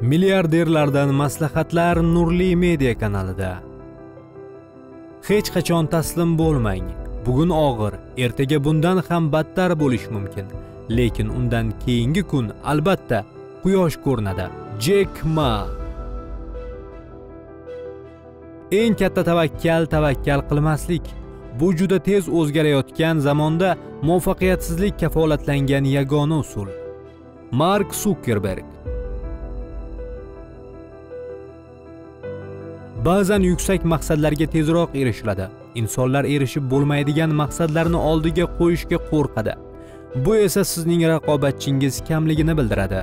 Milliarderlardan maslahatlar Nurli Media kanalida. Hech qachon taslim bo'lmang. Bugun og'ir, ertaga bundan ham battar bo'lish mumkin, lekin undan keyingi kun albatta quyosh ko'rinadi. Jack Ma. Eng katta tavakkal qilmaslik. Bu juda tez o'zgarayotgan zamonda muvaffaqiyatsizlik kafolatlangan yagona usul. Mark Zuckerberg. Ba'zan yuksak maqsadlarga tezroq erishiladi. Insonlar erishib bo'lmaydigan maqsadlarni oldiga qo'yishga qo'rqadi. Bu esa sizning raqobatchingiz kamligini bildiradi.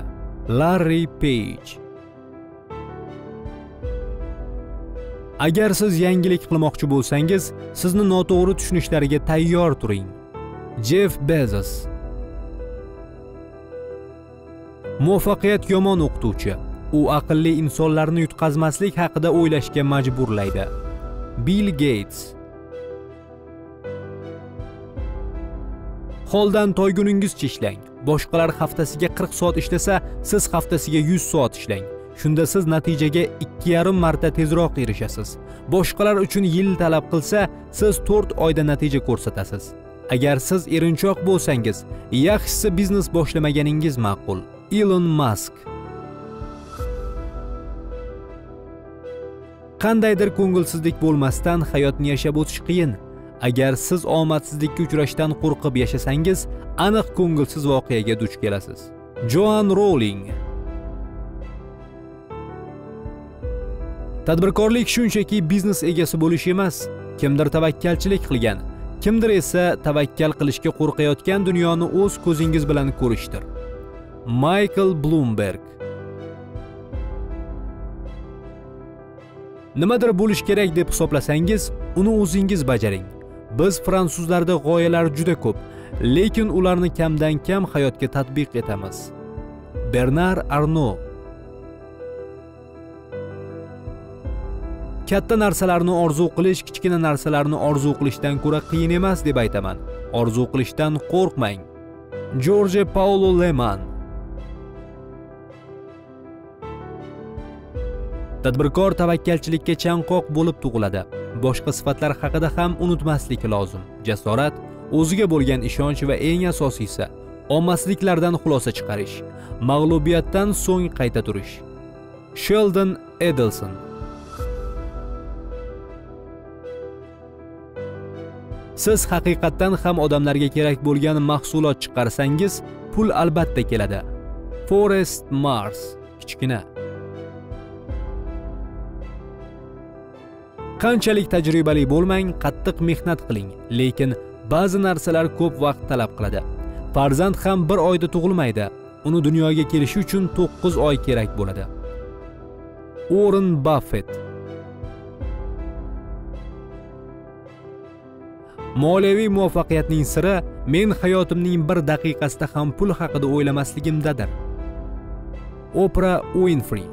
Larry Page. Agar siz yangilik qilmoqchi bo'lsangiz, sizni noto'g'ri tushunishlariga tayyor turing. Jeff Bezos. Muvaffaqiyat yomon o'qituvchi. U aqlli insonlarni yutqazmaslik haqida o'ylashga majburlaydi. Bill Gates. Holdan toyguningizcha ishlang. Boshqalar haftasiga 40 soat ishlasa, siz haftasiga 100 soat ishlang. Shunda siz natijaga 2,5 marta tezroq erishasiz. Boshqalar uchun yil talab qilsa, siz 4 oyda natija ko'rsatasiz. Agar siz erinchoq bo'lsangiz, yaxshisi biznes boshlamaganingiz ma'qul. Elon Musk. Qandaydir ko'ngilsizlik bo'lmasdan hayotni yashab o'tish qiyin. Agar siz omadsizlikka uchrashdan qo'rqib yashasangiz, aniq ko'ngilsiz voqeaga duch kelasiz. Joan Rowling. Tadbirkorlik shunchaki biznes egasi bo'lish emas, kimdir tavakkalchilik qilgan, kimdir esa tavakkal qilishga qo'rqayotgan dunyoni o'z ko'zingiz bilan ko'rishdir. Michael Bloomberg. Nimadir bo'lish kerak deb hisoblasangiz, uni o'zingiz bajaring. Biz fransuzlarda g'oyalar juda ko'p, lekin ularni kamdan kam hayotga tatbiq etamiz. Bernard Arno. Katta narsalarni orzu qilish kichkina narsalarni orzu qilishdan ko'ra qiyin emas deb aytaman. Orzu qilishdan qo'rqmang. George Paulo Lehman. Tadbirkor tavakkalchilikka chanqoq bo'lib tug'iladi. Boshqa sifatlar haqida ham unutmaslik lozim. Jasorat, o'ziga bo'lgan ishonch va eng asosiysi omasliklardan xulosa chiqarish, mag'lubiyatdan so'ng qayta turish. Sheldon Edelson. Siz haqiqatan ham odamlarga kerak bo'lgan mahsulot chiqarsangiz, pul albatta keladi. Forrest Mars. Kichkina. Qanchalik tajribali bo'lmang, qattiq mehnat qiling, lekin ba'zi narsalar ko'p vaqt talab qiladi. Farzand ham bir oyda tug'ilmaydi. Uni dunyoga kelishi uchun 9 oy kerak bo'ladi. Oren Buffett. Moliyaviy muvaffaqiyatning siri men hayotimning bir daqiqasida ham pul haqida o'ylamasligimdadir. Oprah Winfrey.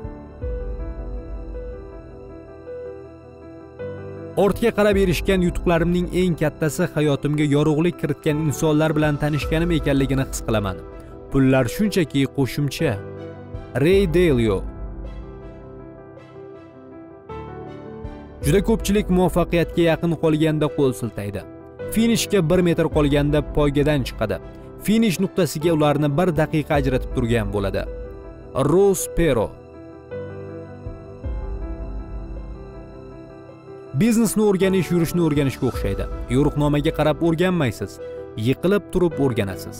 Ortga qarab erishgan yutuqlarimning eng kattasi hayotimga yorug'lik kiritgan insonlar bilan tanishganim ekanligini his qilaman. Pullar shunchaki qo'shimcha. Ray Dalio. Juda ko'pchilik muvaffaqiyatga yaqin qolganda qo'l siltaydi. Finishga 1 metr qolganda poygadan chiqadi. Finish nuqtasiga ularni 1 daqiqa ajratib turgan bo'ladi. Ross Pero. Biznesni o'rganish yurishni o'rganishga o'xshaydi. Yo'riqnomaga qarab o'rganmaysiz, yiqilib turib o'rganasiz.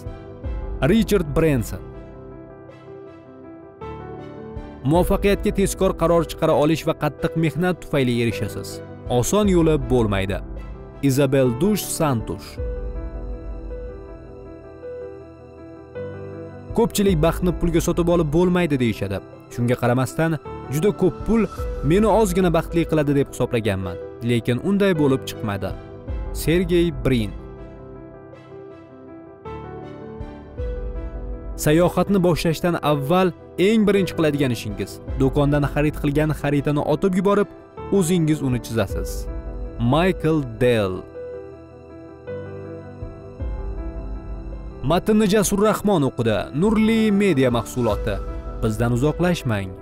Richard Branson. Muvaffaqiyatga tezkor qaror chiqara olish va qattiq mehnat tufayli erishasiz. Oson yo'li bo'lmaydi. Isabel Dush Santush. Ko'pchilik baxtni pulga sotib olib bo'lmaydi deyshadi. Shunga qaramasdan juda ko'p pul meni ozgina baxtli qiladi deb hisoblaganman, lekin unday bo'lib chiqmadi. Sergey Brin. Sayohatni boshlashdan avval eng birinchi qiladigan ishingiz do'kondan xarid qilgan xaritani otib yuborib, o'zingiz uni chizasiz. Michael Dell. Matnni Jasur Rahmon o'qidi. Nurli Media mahsuloti. Bizdan uzoqlashmang.